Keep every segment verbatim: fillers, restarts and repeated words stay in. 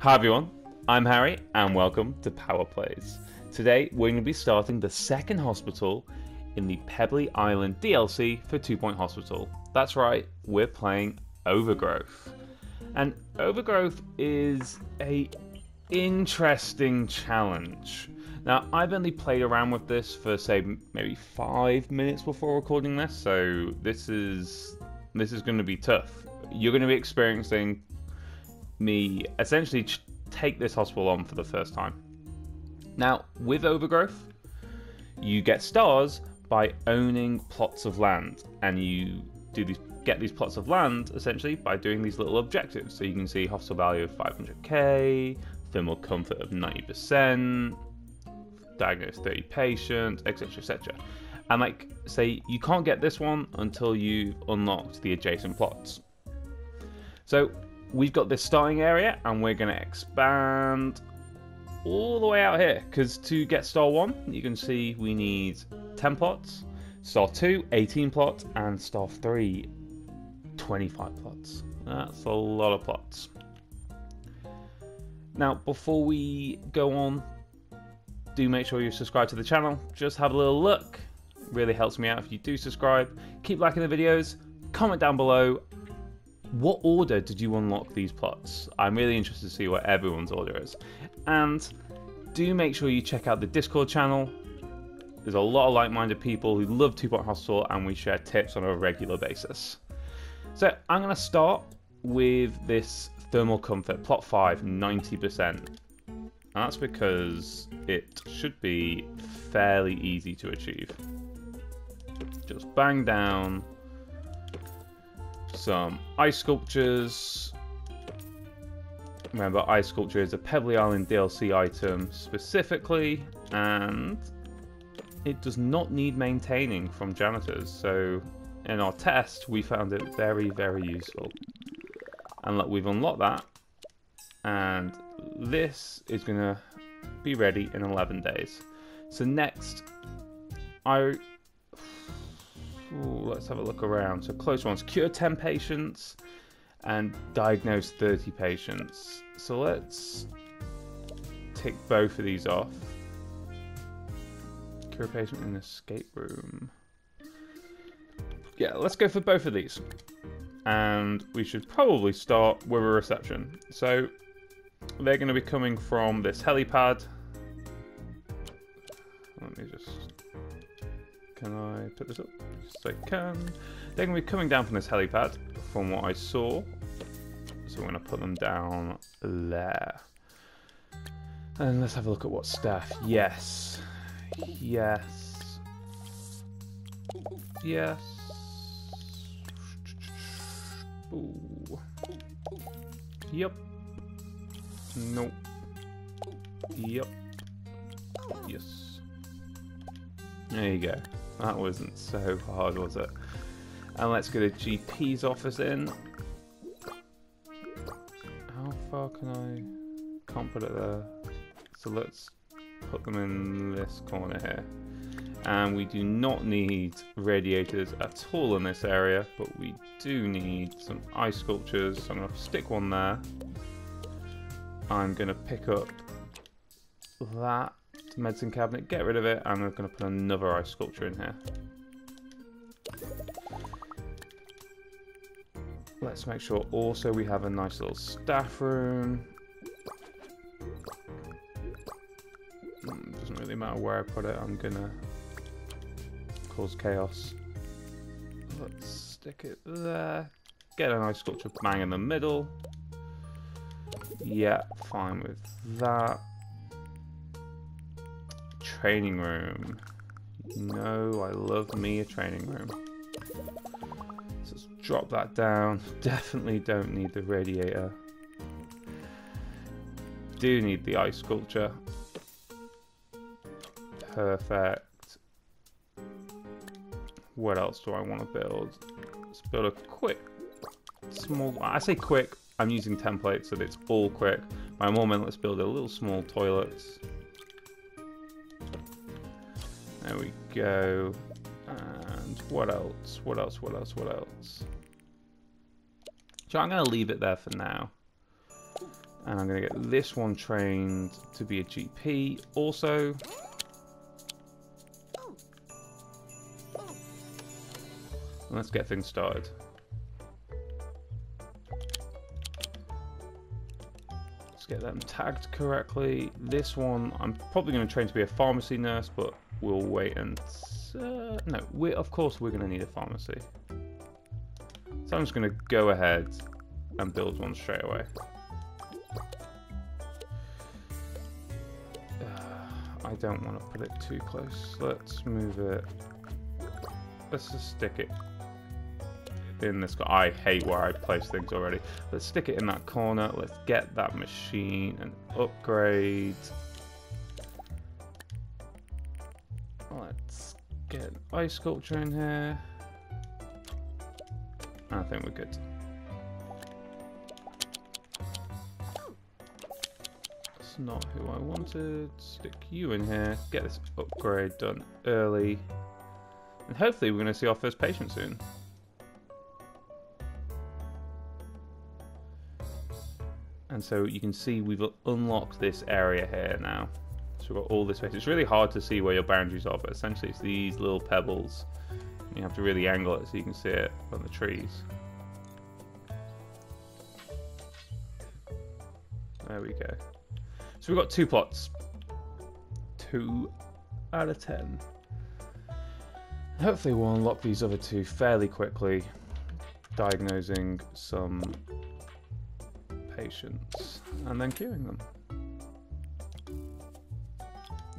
Hi everyone, I'm Harry and welcome to Power Plays. Today we're going to be starting the second hospital in the Pebberley Island D L C for Two Point Hospital. That's right, we're playing Overgrowth. And Overgrowth is a interesting challenge. Now I've only played around with this for say maybe five minutes before recording this, so this is this is going to be tough. You're going to be experiencing me essentially take this hospital on for the first time. Now, with Overgrowth, you get stars by owning plots of land, and you do these get these plots of land essentially by doing these little objectives. So you can see hospital value of five hundred K, thermal comfort of ninety percent, diagnose thirty patients, et cetera, et cetera. And like say, you can't get this one until you've unlocked the adjacent plots. So we've got this starting area and we're going to expand all the way out here, because to get star one you can see we need ten plots, star two eighteen plots, and star three twenty-five plots. That's a lot of plots. Now before we go on, do make sure you subscribe to the channel, just have a little look, it really helps me out if you do subscribe. Keep liking the videos, comment down below what order did you unlock these plots? I'm really interested to see what everyone's order is. And do make sure you check out the Discord channel. There's a lot of like-minded people who love Two Point Hospital and we share tips on a regular basis. So I'm going to start with this thermal comfort, plot five, ninety percent. And that's because it should be fairly easy to achieve. Just bang down some ice sculptures. Remember, ice sculpture is a Pebberley Island D L C item specifically, and it does not need maintaining from janitors, so in our test we found it very, very useful. And look, we've unlocked that, and this is gonna be ready in eleven days. So next I Ooh, let's have a look around. So close ones, cure ten patients and diagnose thirty patients. So let's tick both of these off. Cure a patient in escape room. Yeah, let's go for both of these. And we should probably start with a reception. So they're going to be coming from this helipad. Let me just... Can I put this up? Yes, I can. They're going to be coming down from this helipad, from what I saw. So we're going to put them down there. And let's have a look at what staff. Yes. Yes. Yes. Ooh. Yep. Nope. Yep. Yes. There you go. That wasn't so hard, was it? And let's get a G P's office in. How far can I... Can't put it there. So let's put them in this corner here. And we do not need radiators at all in this area, but we do need some ice sculptures. So I'm going to stick one there. I'm going to pick up that medicine cabinet, get rid of it, and I'm going to put another ice sculpture in here. Let's make sure also we have a nice little staff room. Doesn't really matter where I put it, I'm going to cause chaos. Let's stick it there. Get an ice sculpture bang in the middle. Yeah, fine with that. Training room. No, I love me a training room. So let's drop that down. Definitely don't need the radiator. Do need the ice sculpture. Perfect. What else do I want to build? Let's build a quick, small, I say quick, I'm using templates so that it's all quick. By moment, let's build a little small toilets. There we go. And what else? What else? What else? What else? So I'm going to leave it there for now. And I'm going to get this one trained to be a G P also. Let's get things started. Let's get them tagged correctly. This one, I'm probably going to train to be a pharmacy nurse, but we'll wait and... Uh, no, we're, of course we're going to need a pharmacy. So I'm just going to go ahead and build one straight away. Uh, I don't want to put it too close. Let's move it. Let's just stick it in this. I hate where I place things already. Let's stick it in that corner. Let's get that machine and upgrade. Let's get an ice sculpture in here. I think we're good. That's not who I wanted. Stick you in here. Get this upgrade done early. And hopefully we're going to see our first patient soon. And so you can see we've unlocked this area here now. So we've got all this space. It's really hard to see where your boundaries are, but essentially it's these little pebbles. You have to really angle it so you can see it on the trees. There we go. So we've got two plots. Two out of ten. Hopefully we'll unlock these other two fairly quickly, diagnosing some patients and then curing them.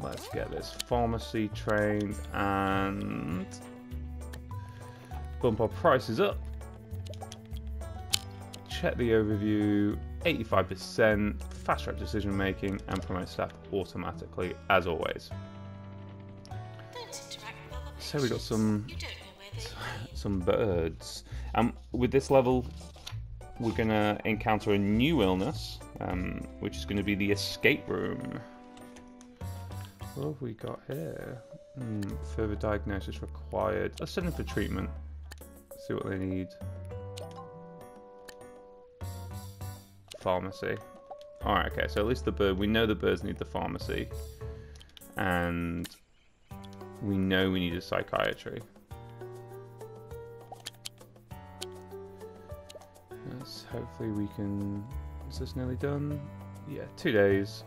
Let's get this pharmacy trained and bump our prices up. Check the overview, eighty-five percent, fast track decision making, and promote staff automatically as always. So we got some some birds, and um, with this level we're gonna encounter a new illness, um, which is gonna be the escape room. What have we got here? Mm, further diagnosis required. Let's send them for treatment. Let's see what they need. Pharmacy. All right, okay. So at least the bird. We know the birds need the pharmacy, and we know we need a psychiatry. Yes, hopefully we can... Is this nearly done? Yeah, two days.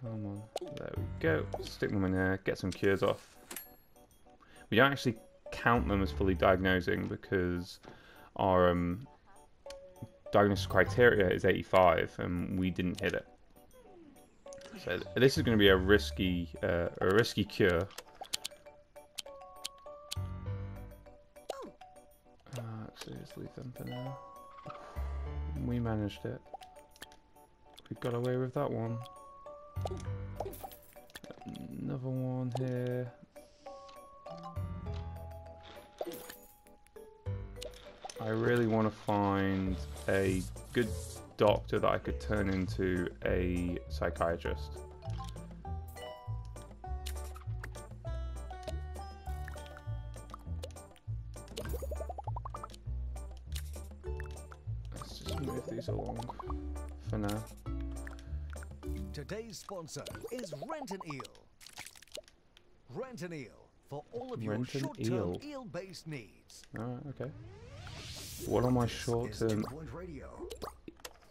Come on. There we go. Stick them in there. Get some cures off. We don't actually count them as fully diagnosing because our um, diagnosis criteria is eighty-five and we didn't hit it. So this is going to be a risky, uh, a risky cure. Uh, actually, just leave them for now. We managed it. We got away with that one. Another one here. I really want to find a good doctor that I could turn into a psychiatrist. Let's just move these along for now. Today's sponsor is Rent-an-eel. Rent-an-eel for all of your short-term eel-based needs. Alright, okay. What are my short-term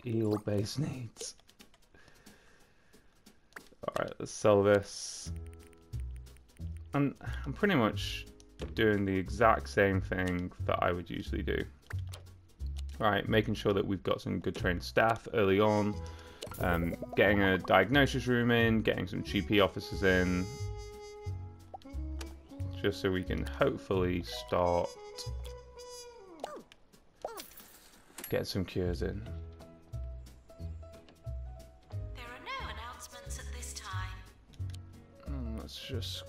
eel-based needs? Alright, let's sell this. And I'm, I'm pretty much doing the exact same thing that I would usually do. Alright, making sure that we've got some good trained staff early on, um, getting a diagnosis room in, getting some G P officers in, just so we can hopefully start getting some cures in. Just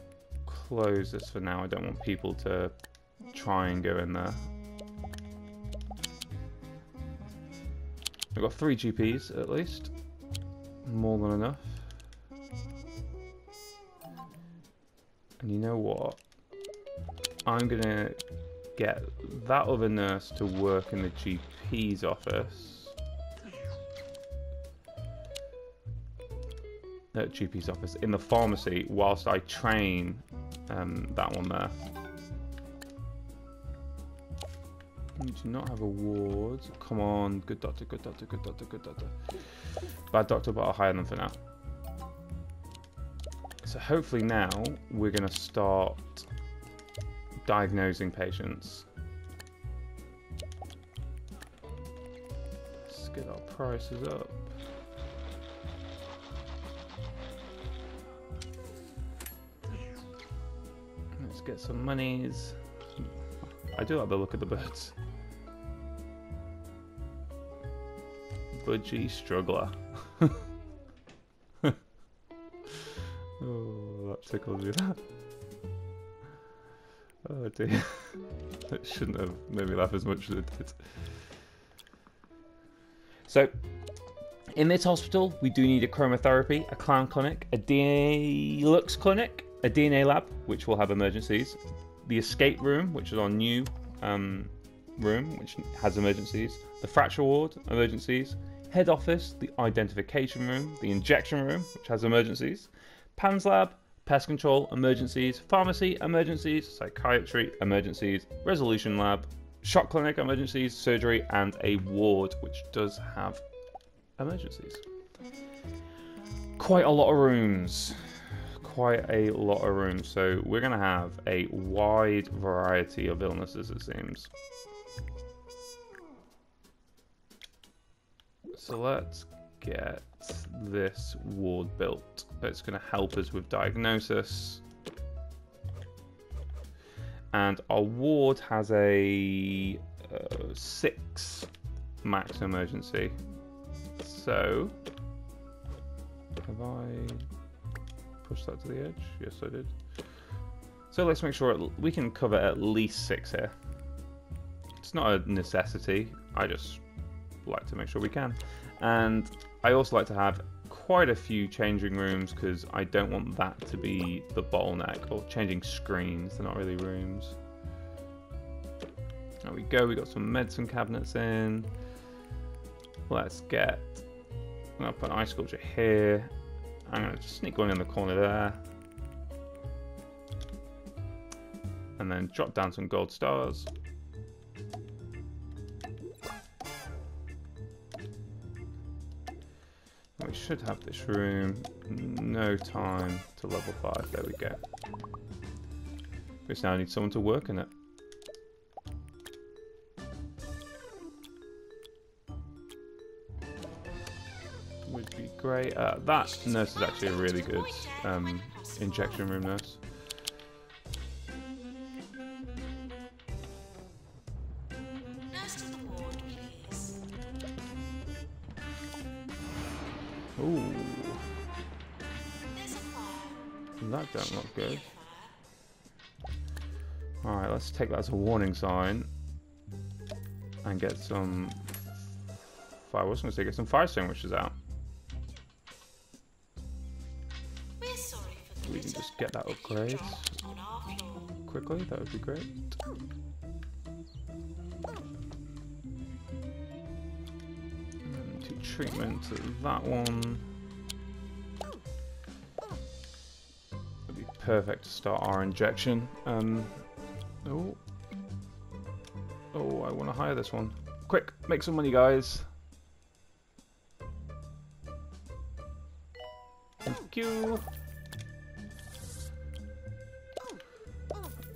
close this for now. I don't want people to try and go in there. I've got three G Ps at least. More than enough. And you know what? I'm gonna get that other nurse to work in the G P's office. At G P's office, in the pharmacy, whilst I train um, that one there. We do not have awards. Come on, good doctor, good doctor, good doctor, good doctor. Bad doctor, but I'll hire them for now. So hopefully now we're going to start diagnosing patients. Let's get our prices up. Let's get some monies. I do like the look of the birds. Budgie struggler. Oh, that tickles you, that. Oh dear. That shouldn't have made me laugh as much as it did. So, in this hospital, we do need a chromotherapy, a clown clinic, a D N A lux clinic, a D N A lab, which will have emergencies, the escape room, which is our new um, room, which has emergencies, the fracture ward, emergencies, head office, the identification room, the injection room, which has emergencies, P A N S lab, pest control, emergencies, pharmacy, emergencies, psychiatry, emergencies, resolution lab, shock clinic, emergencies, surgery, and a ward, which does have emergencies. Quite a lot of rooms. Quite a lot of rooms. So we're going to have a wide variety of illnesses, it seems. So let's get this ward built. That's going to help us with diagnosis. And our ward has a uh, six max emergency. So have I pushed that to the edge? Yes, I did. So let's make sure we can cover at least six here. It's not a necessity. I just like to make sure we can. And I also like to have quite a few changing rooms because I don't want that to be the bottleneck, or changing screens, they're not really rooms. There we go, we got some medicine cabinets in. Let's get, I'm gonna put an ice sculpture here. I'm gonna just sneak one in the corner there. And then drop down some gold stars. We should have this room no time to level five. There we go. We just now need someone to work in it. Would be great. Uh, that nurse is actually a really good um, injection room nurse. Ooh. That don't look good. Alright, let's take that as a warning sign. And get some fire. I was going to say get some fire sandwiches out. We can just get that upgrade quickly, that would be great. Treatment to that one would be perfect to start our injection. Um, oh, oh! I want to hire this one. Quick, make some money, guys. Thank you.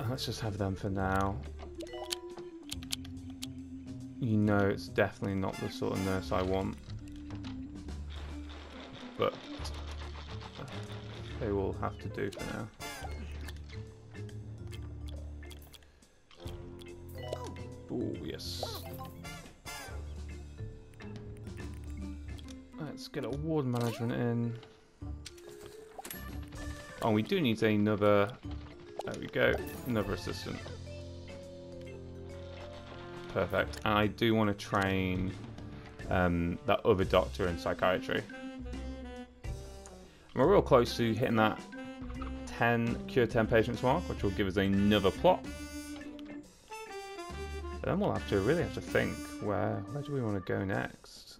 Let's just have them for now. You know, it's definitely not the sort of nurse I want. But they will have to do for now. Oh, yes. Let's get a ward management in. Oh, we do need another, there we go, another assistant. Perfect. And I do want to train um, that other doctor in psychiatry. We're real close to hitting that ten cure ten patients mark, which will give us another plot. Then we'll have to really have to think where where do we want to go next?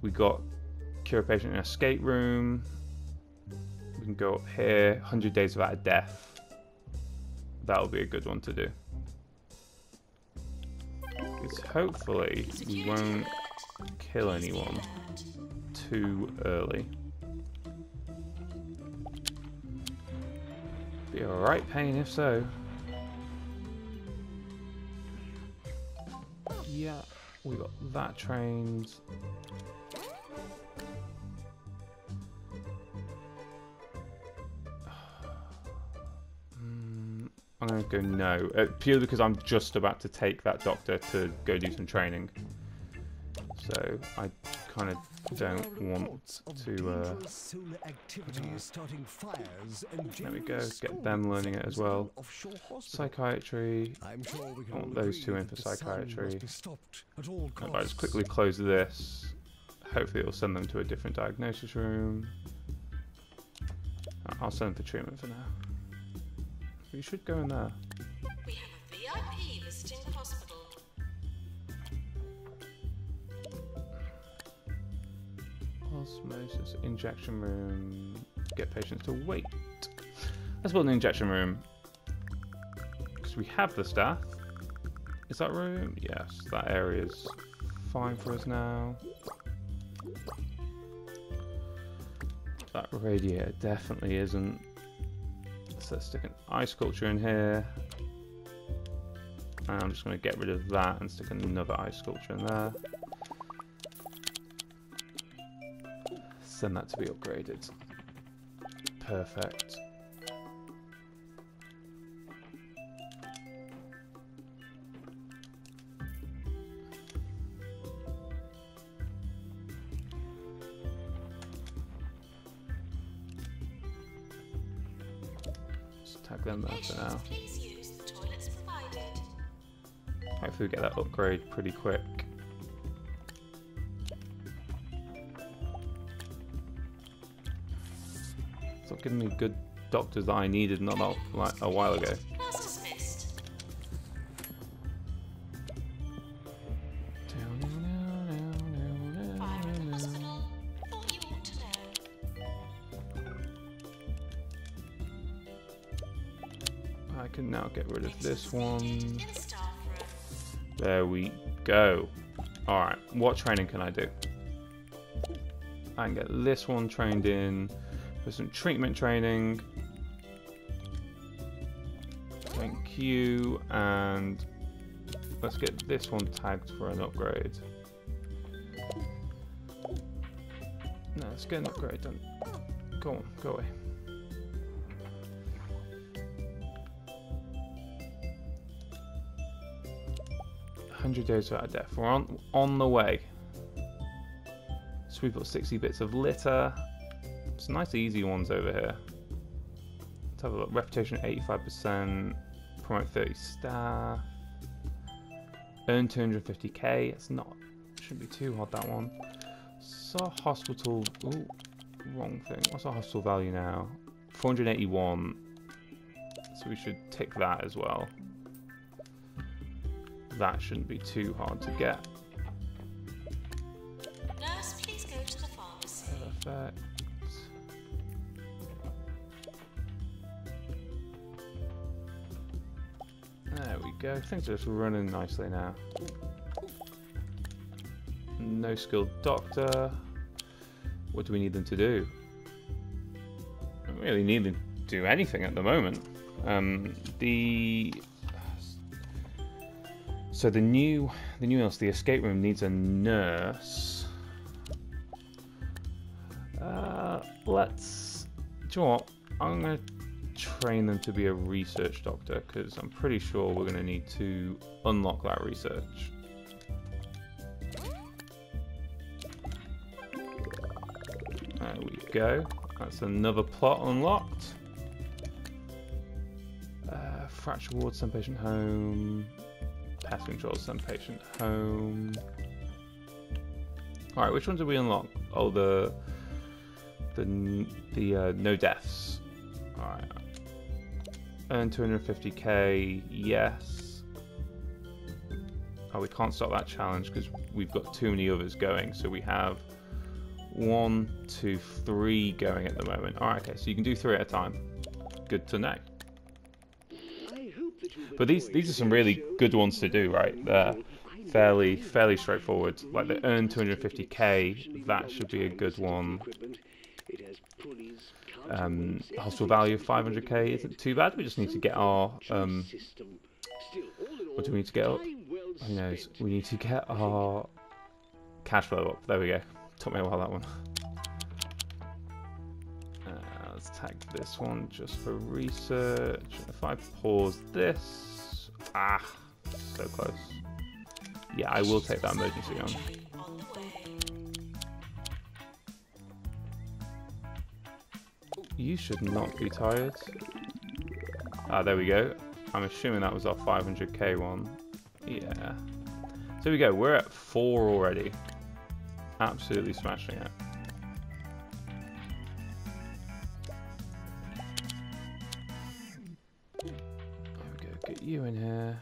We got cure patient in an escape room. We can go up here. one hundred days without a death. That'll be a good one to do. Because hopefully we won't kill anyone too early. Be a right pain if so. Yeah, we got that trained. mm, I'm going to go no, uh, purely because I'm just about to take that doctor to go do some training. So I kind of don't want to. Uh, there we go. Get them learning it as well. Psychiatry. I want those two in for psychiatry. If I just quickly close this, hopefully it'll send them to a different diagnosis room. I'll send them for treatment for now. We should go in there. We have a V I P visiting the hospital. Osmosis, injection room, get patients to wait. Let's build an injection room, because we have the staff. Is that room? Yes, that area is fine for us now. That radiator definitely isn't. So let's stick an ice sculpture in here. And I'm just going to get rid of that and stick another ice sculpture in there. Send that to be upgraded. Perfect. Just tag them there for now. Hopefully we get that upgrade pretty quick. Giving me good doctors that I needed not a, like a while ago. I can now get rid of this one. There we go. Alright, what training can I do? I can get this one trained in. For some treatment training. Thank you. And let's get this one tagged for an upgrade. No, let's get an upgrade done. Go on, go away. one hundred days without a death. We're on, on the way. So we've got sixty bits of litter. Some nice easy ones over here. Let's have a look. Reputation eighty-five percent, promote thirty staff, earn two hundred fifty K. It's not, shouldn't be too hard that one. So hospital, ooh, wrong thing. What's our hospital value now? four hundred eighty-one. So we should tick that as well. That shouldn't be too hard to get. Nurse, please go to the pharmacy. Perfect. There we go. Things are just running nicely now. No skilled doctor. What do we need them to do? I don't really need them to do anything at the moment. Um, the so the new the new nurse, the escape room needs a nurse. Uh, let's. Do you know what? I'm gonna. Train them to be a research doctor because I'm pretty sure we're going to need to unlock that research. There we go. That's another plot unlocked. Uh, fracture ward, send patient home. Pest control, send patient home. All right, which ones did we unlock? Oh, the the the uh, no deaths. All right. Earn two hundred fifty K, yes. Oh, we can't stop that challenge because we've got too many others going. So we have one, two, three going at the moment. All right, okay, so you can do three at a time. Good to know. But these these are some really good ones to do, right? They're fairly fairly straightforward. Like the earn two hundred fifty K, that should be a good one. Um, hostel value of five hundred K isn't too bad. We just need to get our um. What do we need to get up? Who knows? We need to get our cash flow up. There we go. Took me a while, that one. Uh, let's tag this one just for research. If I pause this, ah, so close. Yeah, I will take that emergency on. You should not be tired. Ah, there we go. I'm assuming that was our five hundred K one. Yeah. So here we go. We're at four already. Absolutely smashing it. There we go. Get you in here.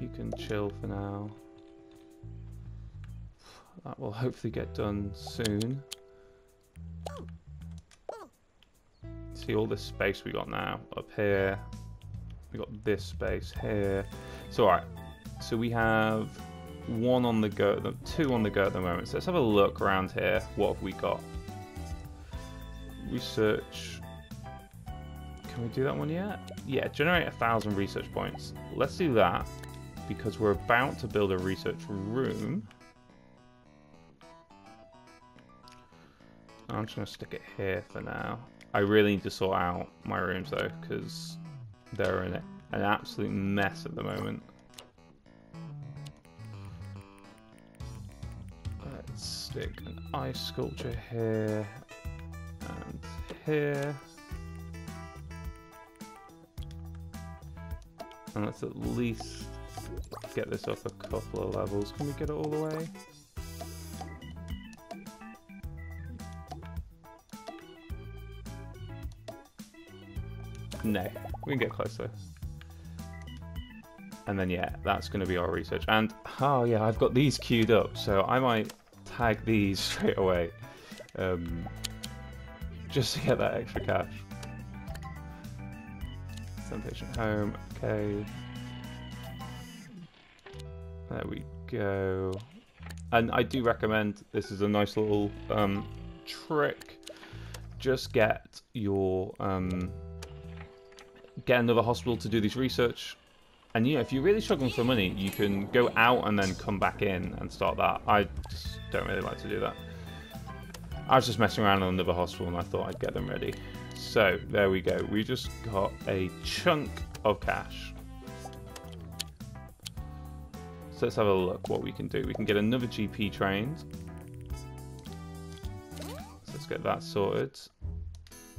You can chill for now. That will hopefully get done soon. See all this space we got now up here. We got this space here. So all right, so we have one on the go, two on the go at the moment. So let's have a look around here. What have we got? Research. Can we do that one yet? Yeah, generate a thousand research points. Let's do that because we're about to build a research room. I'm just gonna stick it here for now. I really need to sort out my rooms though, because they're in an absolute mess at the moment. Let's stick an ice sculpture here and here. And let's at least get this up a couple of levels. Can we get it all the way? No, we can get closer. And then yeah, that's going to be our research. And oh yeah, I've got these queued up, so I might tag these straight away, um, just to get that extra cash. Send patient home. Okay, there we go. And I do recommend this is a nice little um, trick. Just get your. Um, get another hospital to do this research, and you know, if you're really struggling for money, you can go out and then come back in and start that. I just don't really like to do that. I was just messing around on another hospital and I thought I'd get them ready. So there we go, we just got a chunk of cash. So let's have a look what we can do. We can get another G P trained, so let's get that sorted.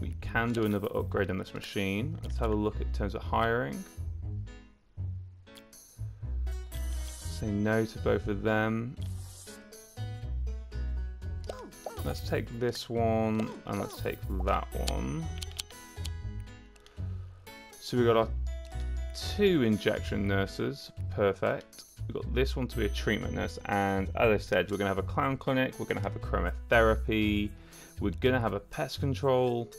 We can do another upgrade on this machine. Let's have a look in terms of hiring. Say no to both of them. Let's take this one and let's take that one. So we've got our two injection nurses. Perfect. We've got this one to be a treatment nurse. And as I said, we're going to have a clown clinic. We're going to have a chromotherapy. We're going to have a pest control.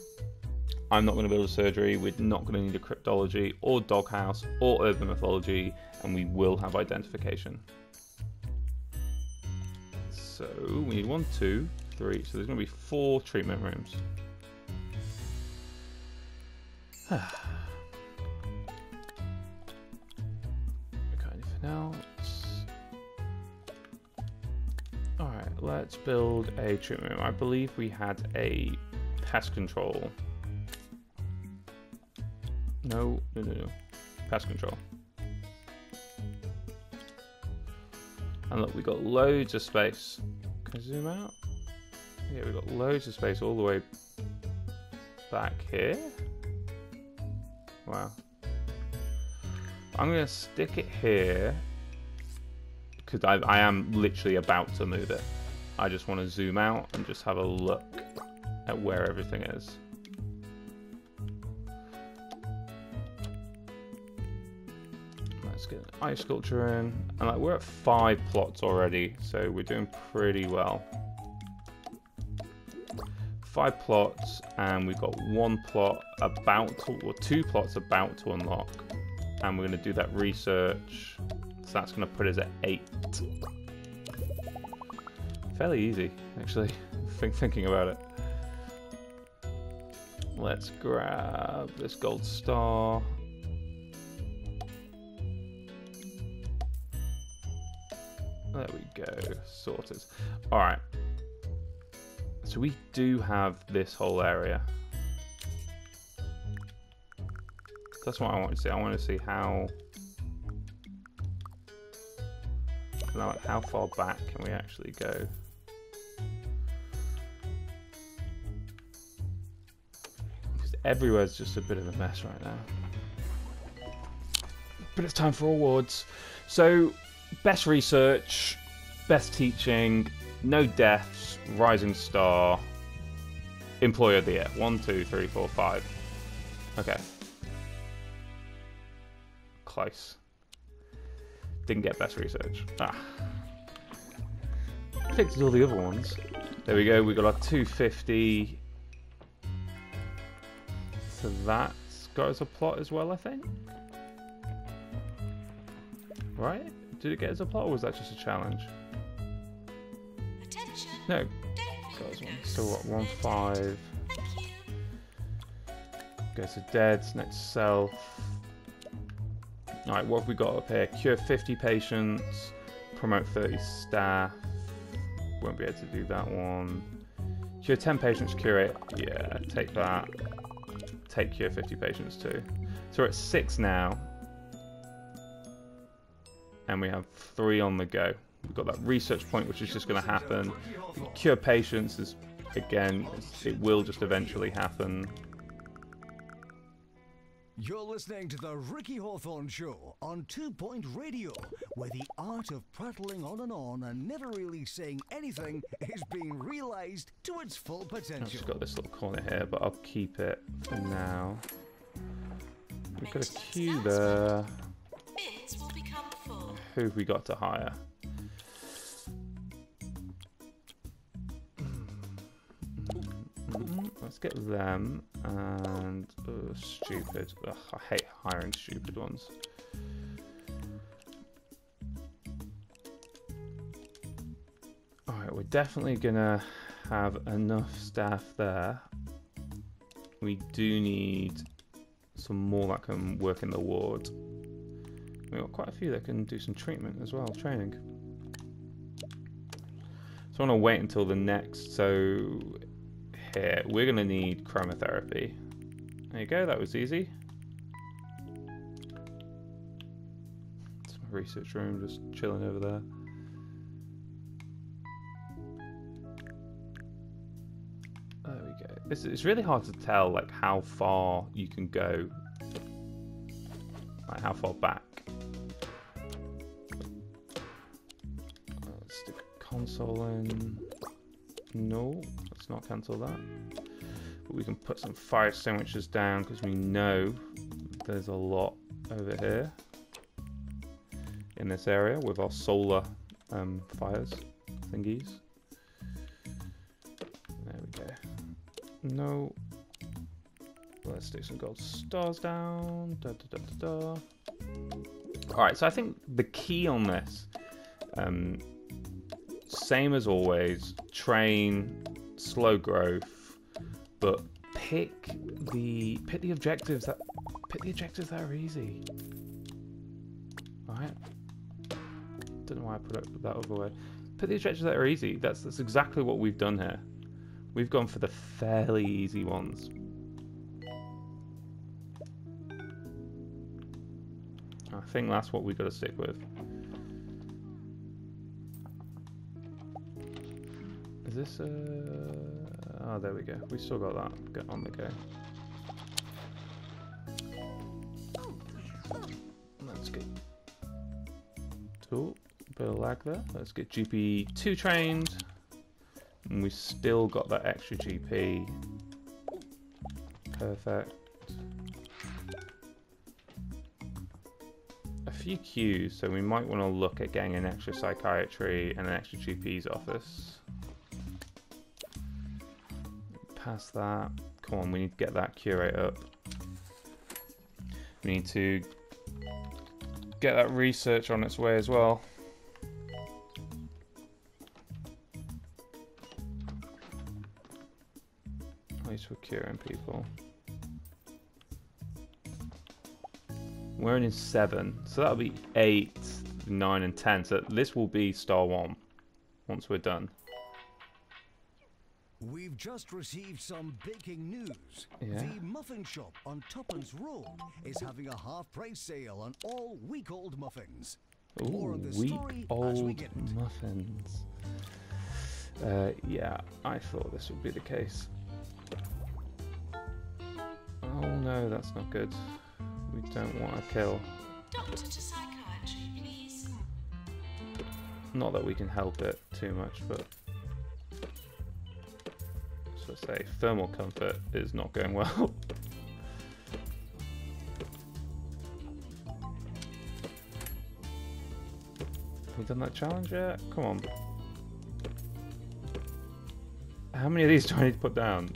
I'm not going to build a surgery. We're not going to need a cryptology or doghouse or urban mythology. And we will have identification. So we need one, two, three. So there's going to be four treatment rooms. Okay, anything else? Alright, let's build a treatment room. I believe we had a pest control. No, no, no, no. Pest control. And look, we got loads of space. Can I zoom out? Yeah, we got loads of space all the way back here. Wow. I'm going to stick it here. Because I, I am literally about to move it. I just want to zoom out and just have a look at where everything is. Let's Let's get an ice sculpture in. And like, we're at five plots already, so we're doing pretty well. Five plots, and we've got one plot about to, or two plots about to unlock. And we're going to do that research. So that's going to put us at eight. Fairly easy, actually, think, thinking about it. Let's grab this gold star. There we go, sorted. All right, so we do have this whole area. That's what I want to see. I want to see how, like, how far back can we actually go. Everywhere's just a bit of a mess right now. But it's time for awards. So, best research, best teaching, no deaths, rising star, employer of the year. One, two, three, four, five. Okay. Close. Didn't get best research. Ah. Fixed all the other ones. There we go, we got our two fifty. So that's got us a plot as well, I think. Right? Did it get us a plot, or was that just a challenge? Attention. No. Got us one. So what? One five. Go to deads. Next self. All right. What have we got up here? Cure fifty patients. Promote thirty staff. Won't be able to do that one. Cure ten patients. Curate. Yeah. Take that. Take cure fifty patients too. So we're at six now. And we have three on the go. We've got that research point, which is just going to happen. Cure patients is, again, it will just eventually happen. You're listening to the Ricky Hawthorne Show on Two Point Radio, where the art of prattling on and on and never really saying anything is being realised to its full potential. I've just got this little corner here, but I'll keep it for now. We've got a queue there. Who have we got to hire? Let's get them and uh, stupid. Ugh, I hate hiring stupid ones. Alright, we're definitely gonna have enough staff there. We do need some more that can work in the ward. We've got quite a few that can do some treatment as well, training. So I want to wait until the next, so... Here, we're going to need chromotherapy. There you go, that was easy. It's my research room, just chilling over there. There we go. It's, it's really hard to tell, like, how far you can go. Like, how far back. Let's stick a console in. No. Not cancel that, but we can put some fire sandwiches down because we know there's a lot over here in this area with our solar um, fires thingies. There we go. No, let's stick some gold stars down. Da, da, da, da, da. All right, so I think the key on this, um, same as always, train. Slow growth, but pick the pick the objectives that pick the objectives that are easy. Alright. Don't know why I put it that other way. Pick the objectives that are easy. That's that's exactly what we've done here. We've gone for the fairly easy ones. I think that's what we've got to stick with. This, uh, oh, there we go. We still got that go on the go. Let's get two, bit of lag there. Let's get G P two trained, and we still got that extra G P. Perfect. A few queues, so we might want to look at getting an extra psychiatry and an extra G P's office. Past that, come on, we need to get that curate up. We need to get that research on its way as well. At least we're curing people. We're only seven, so that'll be eight, nine, and ten. So this will be Star One once we're done. We've just received some baking news. Yeah. The muffin shop on Tuppence Road is having a half-price sale on all week-old muffins. Ooh, week-old muffins. Uh, yeah, I thought this would be the case. Oh no, that's not good. We don't want to kill. Doctor to psychiatry, please. Not that we can help it too much, but so say thermal comfort is not going well. Have we done that challenge yet? Come on. How many of these do I need to put down?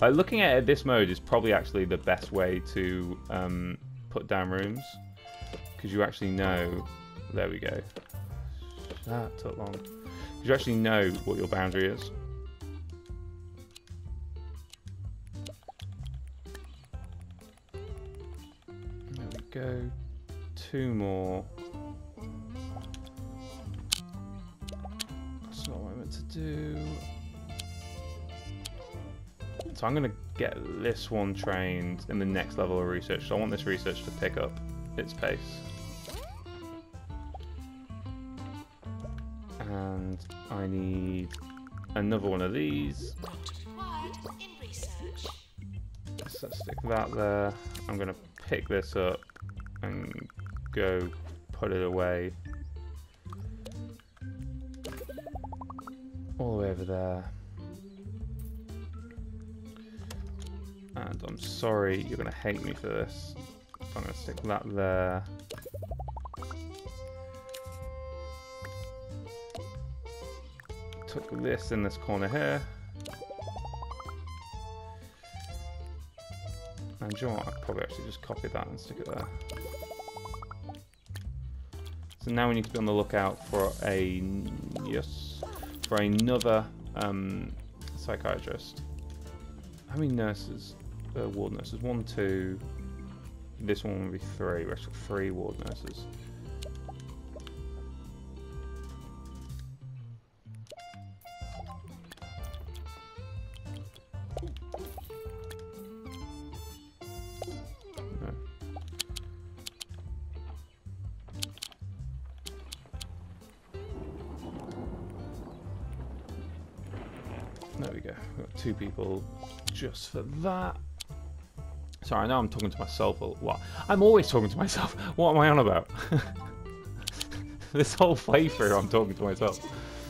Like, looking at it, this mode is probably actually the best way to um, put down rooms, because you actually know. There we go. That took long. You actually know what your boundary is. There we go. Two more. That's not what I meant to do. So I'm going to get this one trained in the next level of research. So I want this research to pick up its pace. And I need another one of these. So stick that there. I'm going to pick this up and go put it away. All the way over there. And I'm sorry, you're going to hate me for this. I'm going to stick that there. Took this in this corner here. And do you know what? I'll probably actually just copy that and stick it there. So now we need to be on the lookout for a yes, for another um, psychiatrist. How many nurses? Uh, ward nurses. One, two. This one will be three. We're actually three ward nurses. No. There we go. We've got two people just for that. Sorry, I know I'm talking to myself a lot. I'm always talking to myself. What am I on about? This whole playthrough I'm talking to myself.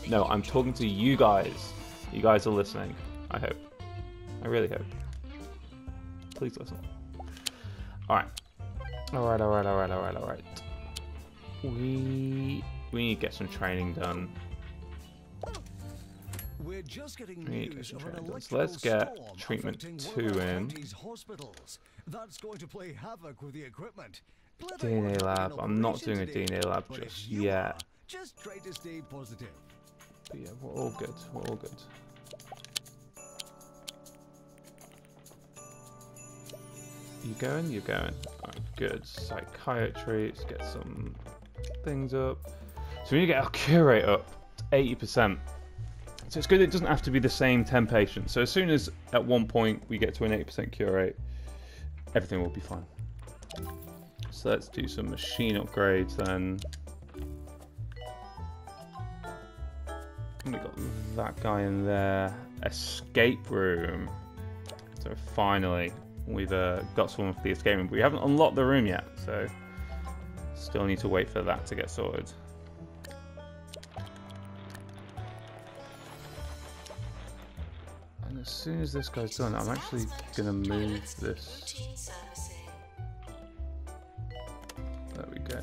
No, I'm talking to you guys. You guys are listening. I hope. I really hope. Please listen. Alright. Alright, alright, alright, alright, alright. We we need to get some training done. We're just getting news of an electrical storm. Let's get treatment two in. That's going to play havoc with the equipment. D N A lab. I'm not doing a D N A lab just yet. Just try to stay positive. But yeah, we're all good. We're all good. You going? You're going. Alright, good. Psychiatry. Let's get some things up. So we need to get our curate up. eighty percent. So it's good it doesn't have to be the same ten patients. So as soon as at one point we get to an eighty percent cure rate, everything will be fine. So let's do some machine upgrades then. And we got that guy in there. Escape room. So finally we've uh, got someone for the escape room, but we haven't unlocked the room yet. So still need to wait for that to get sorted. As soon as this guy's done, I'm actually gonna move this. There we go.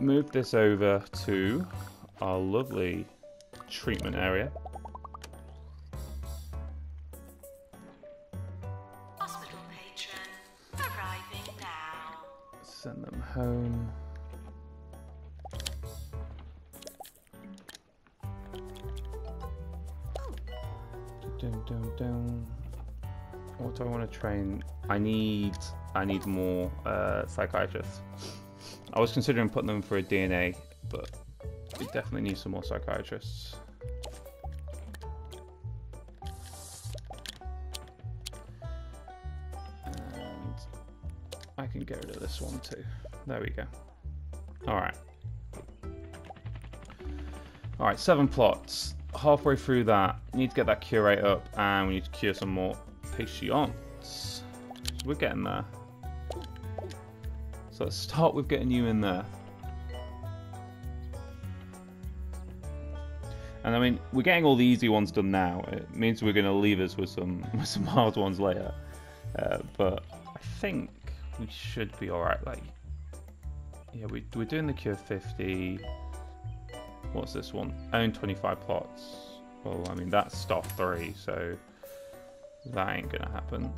move this over to our lovely treatment area. Hospital patron arriving now. Send them home. Dun, dun, dun. What do I want to train? I need I need more uh, psychiatrists. I was considering putting them for a D N A, but we definitely need some more psychiatrists. And I can get rid of this one too. There we go. Alright. Alright, seven plots. Halfway through that, we need to get that cure rate up, and we need to cure some more patients. So we're getting there. So let's start with getting you in there. And I mean, we're getting all the easy ones done now. It means we're going to leave us with some with some hard ones later. Uh, but I think we should be all right. Like, yeah, we, we're doing the cure fifty. What's this one? Own twenty-five plots. Well, I mean, that's staff three, so that ain't gonna happen.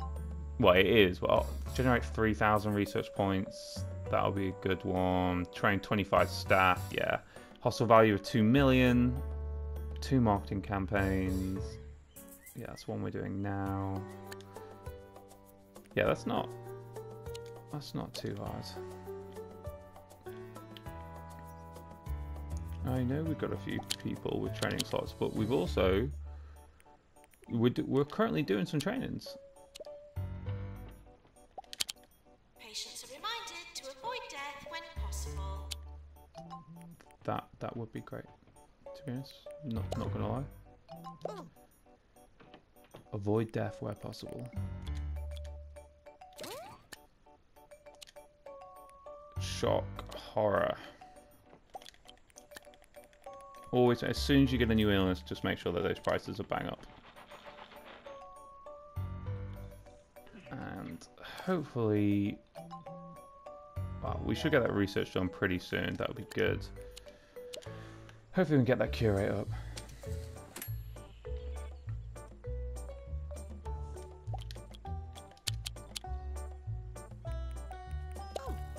Well, it is. Well, generate three thousand research points. That'll be a good one. Train twenty-five staff. Yeah. Hustle value of two million. Two marketing campaigns. Yeah, that's one we're doing now. Yeah, that's not. That's not too hard. I know we've got a few people with training slots, but we've also we're, do, we're currently doing some trainings. Patients are reminded to avoid death when possible. That that would be great. To be honest, not not gonna lie. Avoid death where possible. Shock, horror. Always, as soon as you get a new illness, just make sure that those prices are bang up. And hopefully, well, we should get that research done pretty soon. That would be good. Hopefully we can get that cure rate up.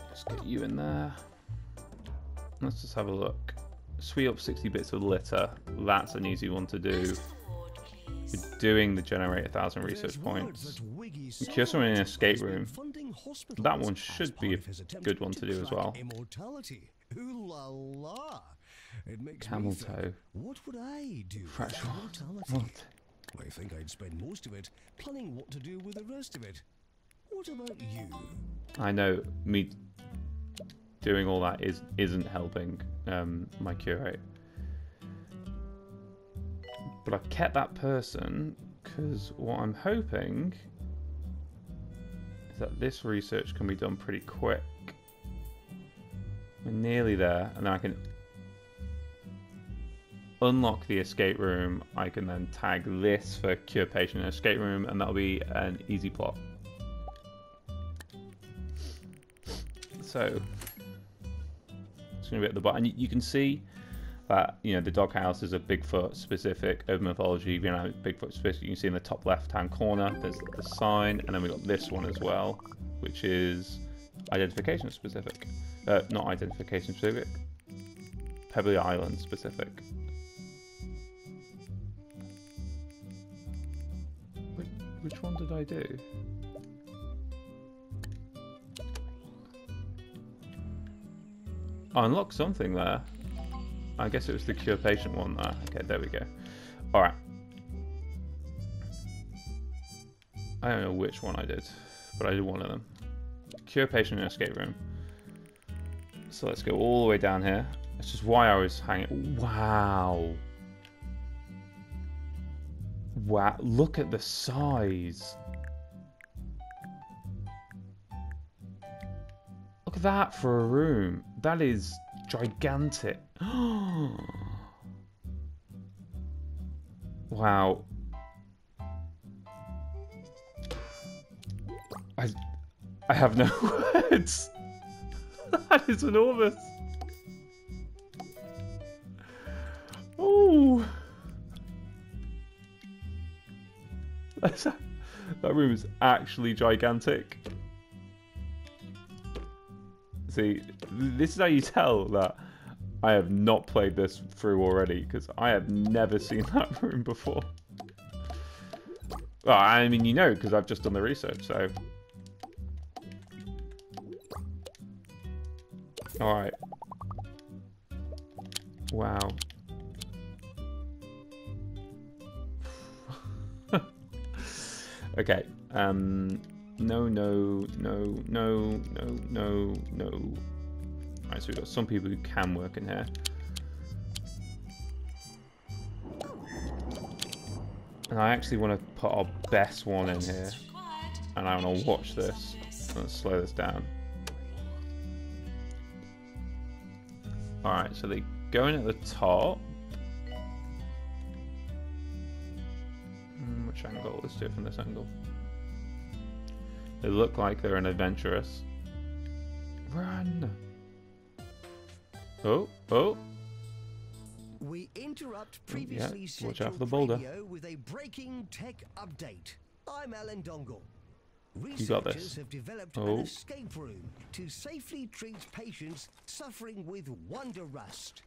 Let's get you in there. Let's just have a look. Sweep up sixty bits of litter. That's an easy one to do. We're doing the generate a thousand research points. We cure someone in an escape room. That one should be a good one to do as well. Camel toe. What would I do? Fresh one. I think I'd spend most of it planning what to do with the rest of it. What about you? I know me. Doing all that is isn't helping um, my cure rate, but I've kept that person because what I'm hoping is that this research can be done pretty quick. We're nearly there, and then I can unlock the escape room. I can then tag this for cure patient in escape room, and that'll be an easy plot. So. It's going to be at the bottom, and you can see that, you know, the doghouse is a Bigfoot specific urban mythology, you know, Bigfoot specific. You can see in the top left hand corner there's the sign, and then we got this one as well, which is identification specific, uh, not identification specific, Pebberley Island specific, which, which one did I do? I unlocked something there. I guess it was the cure patient one there. Okay, there we go. Alright. I don't know which one I did, but I did one of them. Cure patient in escape room. So let's go all the way down here. That's just why I was hanging. Wow. Wow, look at the size. Look at that for a room. That is gigantic. Wow. I I have no words. That is enormous. That room is actually gigantic. See, this is how you tell that I have not played this through already, because I have never seen that room before. Well, I mean, you know, because I've just done the research, so... Alright. Wow. Okay. Um, no, no, no, no, no, no, no. Alright, so we've got some people who can work in here. And I actually want to put our best one in here. And I want to watch this. Let's slow this down. Alright, so they go in at the top. Which angle? Let's do it from this angle. They look like they're an adventurous. Run! Oh, oh! We interrupt previously yeah, scheduled watch out for the boulder. Radio with a breaking tech update. I'm Alan Dongle. You got this. Researchers have developed oh. an escape room to safely treat patients suffering with Wanderust.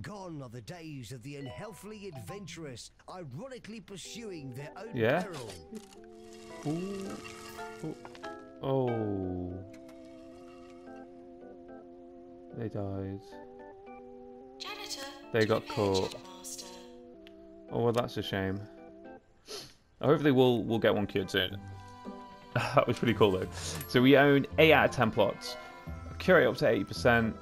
Gone are the days of the unhealthily adventurous, ironically pursuing their own yeah. peril. Ooh. Ooh. Oh. They died. Janitor, they got caught. Oh, well, that's a shame. Hopefully we'll, we'll get one cured soon. That was pretty cool, though. So we own eight out of ten plots. Curate up to eighty percent.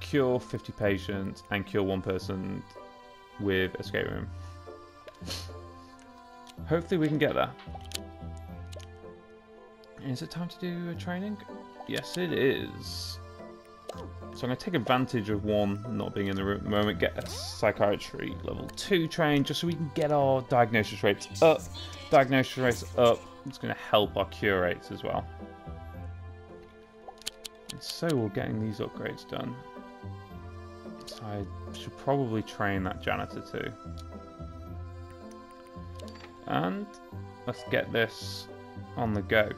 Cure fifty patients and cure one person with escape room. Hopefully we can get that. Is it time to do a training? Yes, it is. So I'm going to take advantage of one not being in the room at the moment, get a psychiatry level two train just so we can get our diagnosis rates up. Diagnosis rates up. It's going to help our cure rates as well. And so we're getting these upgrades done. I should probably train that janitor too. And let's get this on the go.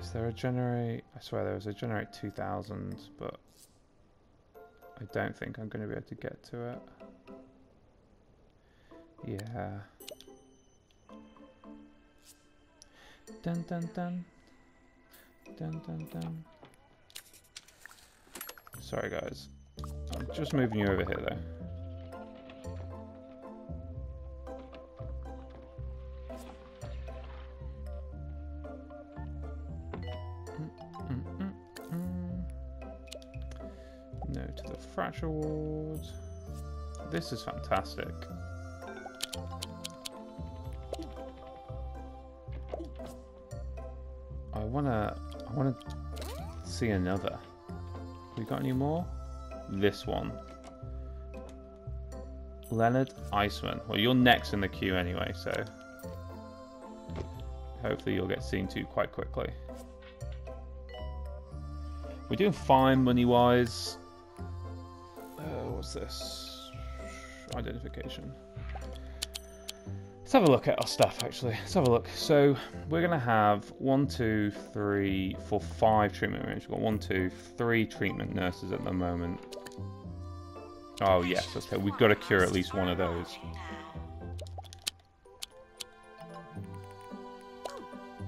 Is there a generate? I swear there was a generate two thousand, but I don't think I'm going to be able to get to it. Yeah. Dun dun dun. Dun dun dun. Sorry guys, I'm just moving you over here though. Mm, mm, mm, mm. No to the fracture ward. This is fantastic. I wanna, I wanna see another. We got any more? This one. Leonard Iceman. Well, you're next in the queue anyway, so hopefully you'll get seen to quite quickly. We're doing fine money-wise. Uh, what's this? Identification. Let's have a look at our stuff, actually. Let's have a look. So we're going to have one, two, three, four, five treatment rooms. We've got one, two, three treatment nurses at the moment. Oh, yes. That's okay. We've got to cure at least one of those.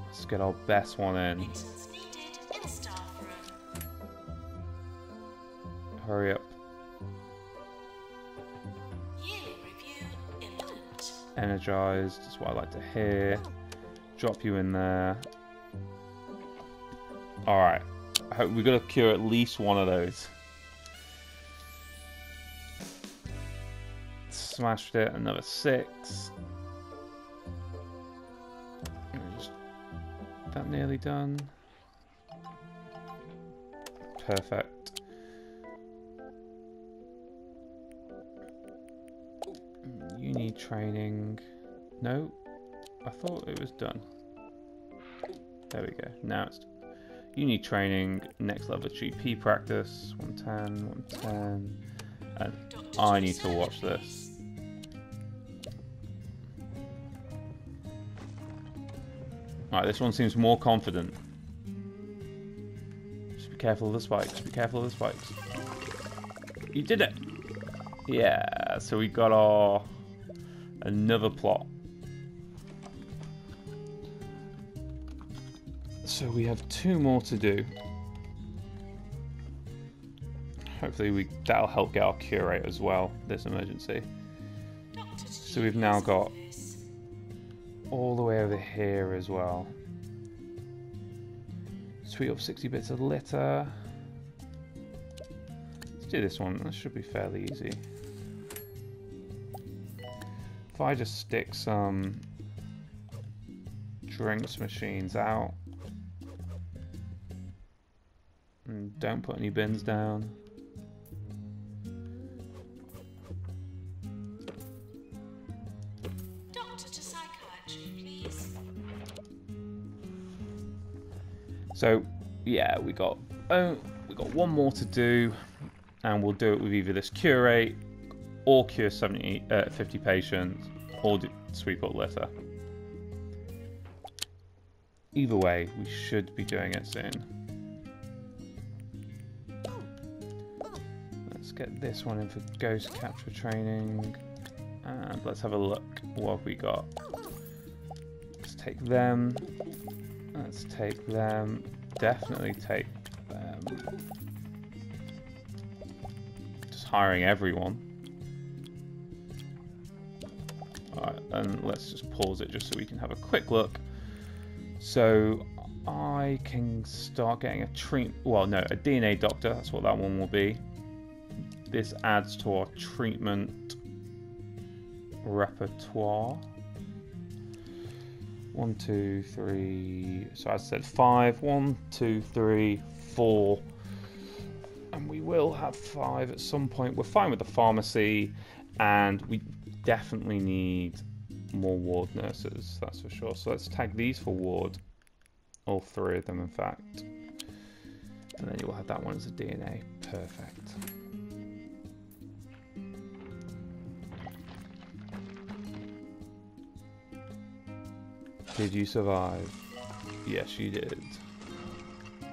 Let's get our best one in. Hurry up. Energized, that's what I like to hear. Drop you in there. Alright. I hope we've got to cure at least one of those. Smashed it, another six. Just, that nearly done. Perfect. You need training. No, I thought it was done. There we go. Now it's. You need training. Next level G P practice. one ten, one ten. And I need to watch this. Alright, this one seems more confident. Just be careful of the spikes, just be careful of the spikes. You did it! Yeah, so we got our... another plot. So we have two more to do. Hopefully we that'll help get our cure rate as well, this emergency. So we've now got all the way over here as well. Sweep up sixty bits of litter. Let's do this one, that should be fairly easy. If I just stick some drinks machines out and don't put any bins down. So yeah, we got oh, we got one more to do, and we'll do it with either this cure rate or cure seventy, uh, fifty patients, or do sweep up litter. Either way, we should be doing it soon. Let's get this one in for ghost capture training, and let's have a look what we got. Let's take them. Let's take them. Definitely take them. Just hiring everyone. Alright, and let's just pause it just so we can have a quick look. So I can start getting a treat. Well, no, a D N A doctor. That's what that one will be. This adds to our treatment repertoire. One, two, three, so I said five. One, two, three, four. And we will have five at some point. We're fine with the pharmacy, and we definitely need more ward nurses, that's for sure. So let's tag these for ward, all three of them, in fact. And then you'll have that one as a D N A, perfect. Did you survive? Yes, you did. I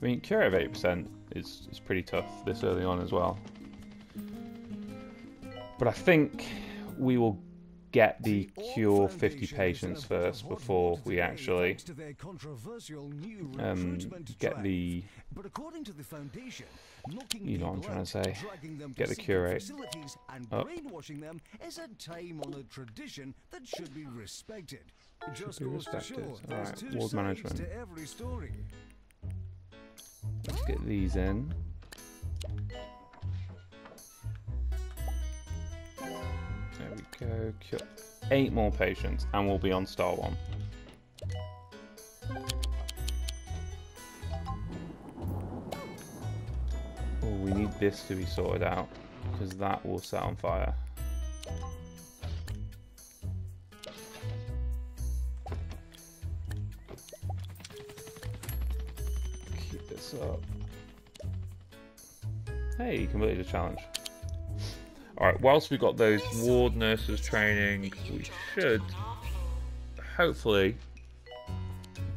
mean, cure of eight percent is, is pretty tough this early on as well. But I think we will get the cure fifty patients first before we actually um, get the, you know what I'm trying to say, get the cure rate up. Should be respected. Alright, ward management. Let's get these in. Go cure eight more patients, and we'll be on star one. Oh, we need this to be sorted out because that will set on fire. Keep this up. Hey, you completed a challenge. Alright, whilst we've got those ward nurses training, we should hopefully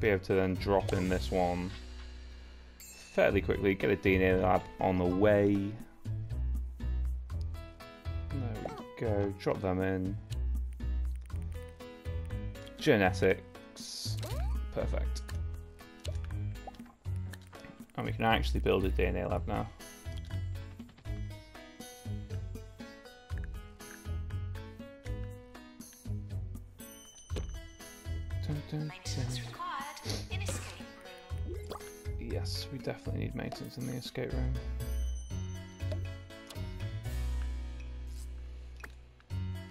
be able to then drop in this one fairly quickly, get a D N A lab on the way. There we go, drop them in. Genetics, perfect. And we can actually build a D N A lab now. Yes, we definitely need maintenance in the escape room.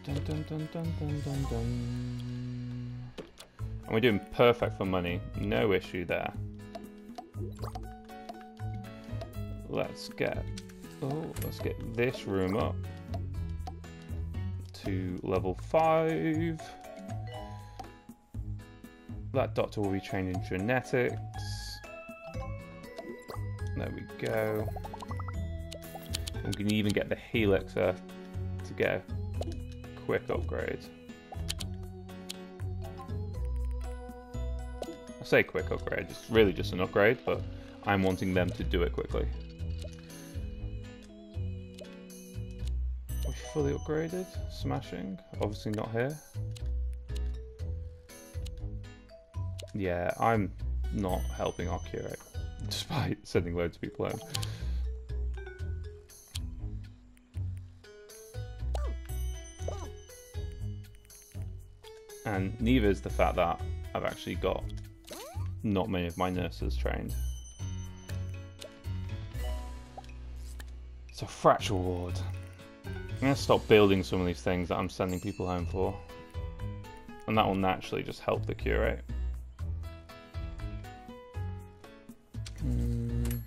Dun, dun, dun, dun, dun, dun, dun. And we're doing perfect for money, no issue there. Let's get oh, let's get this room up to level five. That doctor will be trained in genetics. There we go. We can even get the helixer to get a quick upgrade. say quick upgrade, it's really just an upgrade, but I'm wanting them to do it quickly. We're fully upgraded, smashing, obviously not here. Yeah, I'm not helping our curate, despite sending loads of people home. And neither is the fact that I've actually got not many of my nurses trained. So fracture ward. I'm going to stop building some of these things that I'm sending people home for. And that will naturally just help the curate. Mm.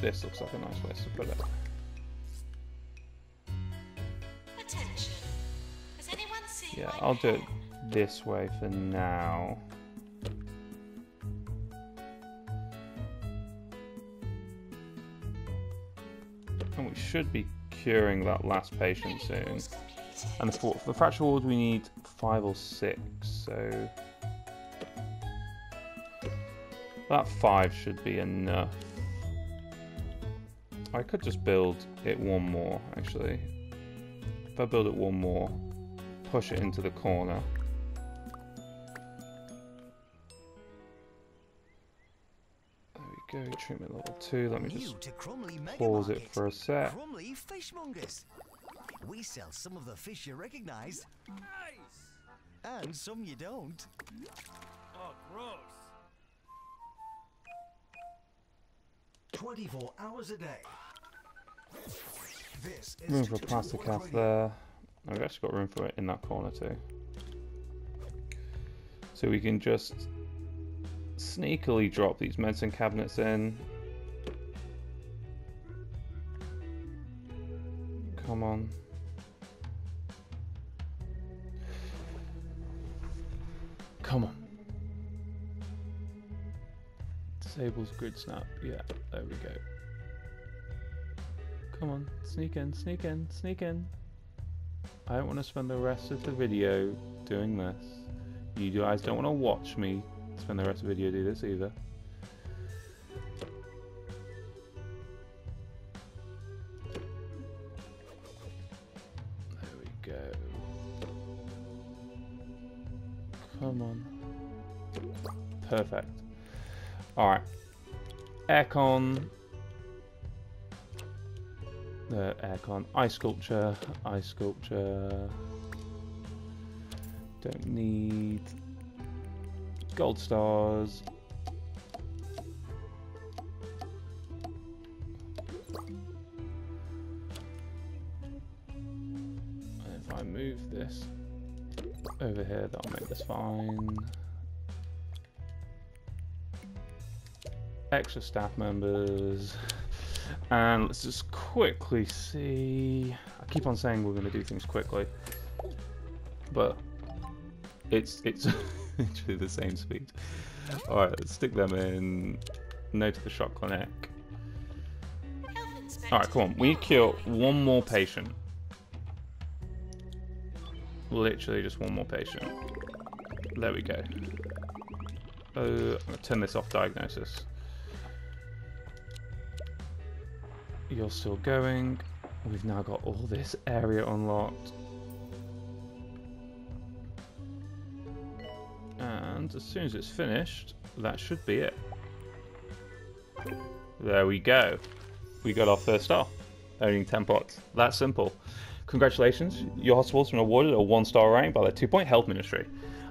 This looks like a nice place to put it. Attention. Has anyone seen yeah, I'll do it this way for now. And we should be curing that last patient soon. And for, for the fracture ward we need five or six, so that five should be enough. I could just build it one more, actually. If I build it one more, push it into the corner. There we go, treatment level two. Let me just pause it for a sec. We sell some of the fish you recognise. Nice! And some you don't. Oh, gross. twenty-four hours a day. This is room for a plastic half there. And we've actually got room for it in that corner too. So we can just sneakily drop these medicine cabinets in. Come on. Come on. Disables grid snap. Yeah, there we go. Come on, sneak in, sneak in, sneak in. I don't want to spend the rest of the video doing this. You guys don't want to watch me spend the rest of the video do this either. Come on. Perfect. Alright. Aircon. The aircon. Ice sculpture. Ice sculpture. Don't need gold stars. And if I move this over here, that'll make this fine. Extra staff members. And let's just quickly see. I keep on saying we're going to do things quickly, but it's it's literally the same speed. All right, let's stick them in. No to the shock clinic. All right, come on. We need to cure one more patient. Literally just one more patient. There we go. Uh, I'm going to turn this off diagnosis. You're still going. We've now got all this area unlocked. And as soon as it's finished, that should be it. There we go. We got our first star. Owning ten pots. That simple. Congratulations, your hospital's been awarded a one-star rank by the Two Point Health Ministry.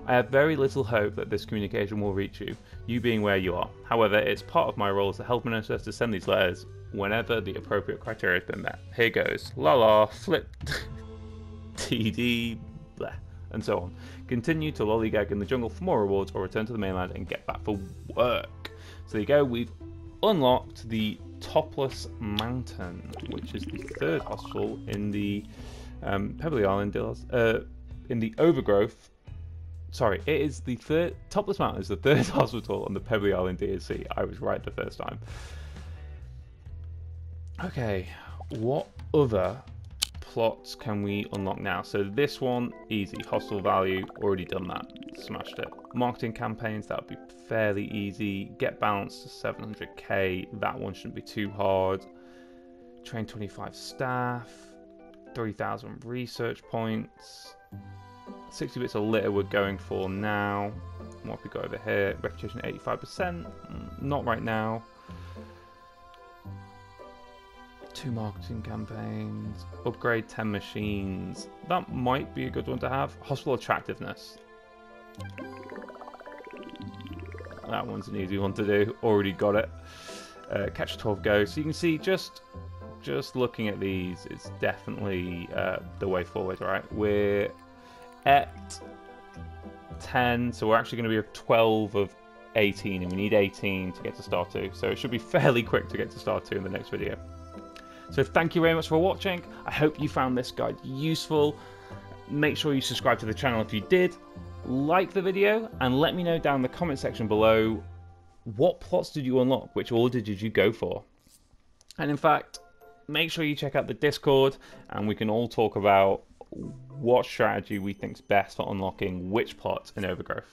I have very little hope that this communication will reach you, you being where you are. However, it's part of my role as the Health Minister to send these letters whenever the appropriate criteria has been met. Here goes. La la, flip, T D, bleh, and so on. Continue to lollygag in the jungle for more rewards or return to the mainland and get back for work. So there you go, we've unlocked the Topless Mountain, which is the third hospital in the um, Pebberley Island, uh, in the Overgrowth. Sorry, it is the third. Topless Mountain is the third hospital on the Pebberley Island D S C. I was right the first time. Okay, what other plots can we unlock now? So this one, easy. Hostel value, already done that. Smashed it. Marketing campaigns, that would be fairly easy. Get balance to seven hundred K. That one shouldn't be too hard. Train twenty-five staff. three thousand research points. sixty bits of litter we're going for now. What have we got over here? Reputation eighty-five percent. Not right now. Two marketing campaigns. Upgrade ten machines. That might be a good one to have. Hospital attractiveness. That one's an easy one to do. Already got it. Uh, catch twelve ghosts. So you can see just... Just looking at these, it's definitely uh, the way forward, right? We're at ten, so we're actually going to be at twelve of eighteen, and we need eighteen to get to Star two. So it should be fairly quick to get to Star two in the next video. So thank you very much for watching. I hope you found this guide useful. Make sure you subscribe to the channel if you did. Like the video, and let me know down in the comment section below, what plots did you unlock? Which order did you go for? And in fact... make sure you check out the Discord, and we can all talk about what strategy we think's best for unlocking which plots in Overgrowth.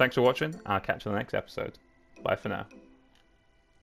Thanks for watching, and I'll catch you in the next episode. Bye for now.